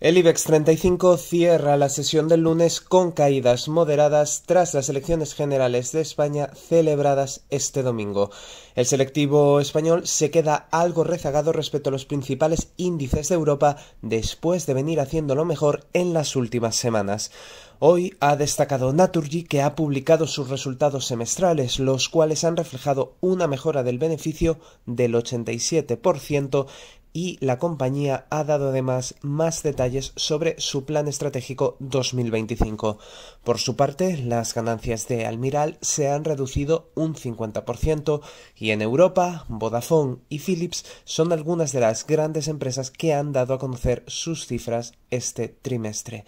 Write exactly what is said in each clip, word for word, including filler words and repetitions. El IBEX treinta y cinco cierra la sesión del lunes con caídas moderadas tras las elecciones generales de España celebradas este domingo. El selectivo español se queda algo rezagado respecto a los principales índices de Europa después de venir haciéndolo mejor en las últimas semanas. Hoy ha destacado Naturgy, que ha publicado sus resultados semestrales, los cuales han reflejado una mejora del beneficio del ochenta y siete por ciento, y la compañía ha dado además más detalles sobre su plan estratégico dos mil veinticinco. Por su parte, las ganancias de Almirall se han reducido un cincuenta por ciento y en Europa, Vodafone y Philips son algunas de las grandes empresas que han dado a conocer sus cifras este trimestre.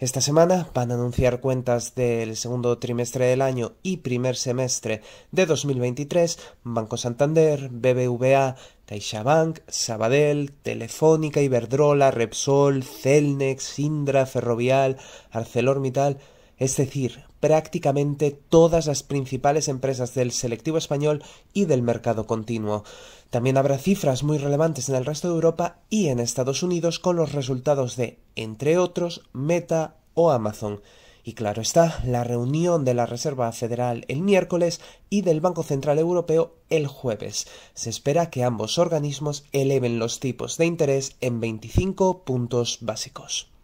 Esta semana van a anunciar cuentas del segundo trimestre del año y primer semestre de dos mil veintitrés Banco Santander, B B V A, CaixaBank, Sabadell, Telefónica, Iberdrola, Repsol, Celnex, Indra, Ferrovial, ArcelorMittal, es decir, prácticamente todas las principales empresas del selectivo español y del mercado continuo. También habrá cifras muy relevantes en el resto de Europa y en Estados Unidos con los resultados de, entre otros, Meta o Amazon. Y claro está, la reunión de la Reserva Federal el miércoles y del Banco Central Europeo el jueves. Se espera que ambos organismos eleven los tipos de interés en veinticinco puntos básicos.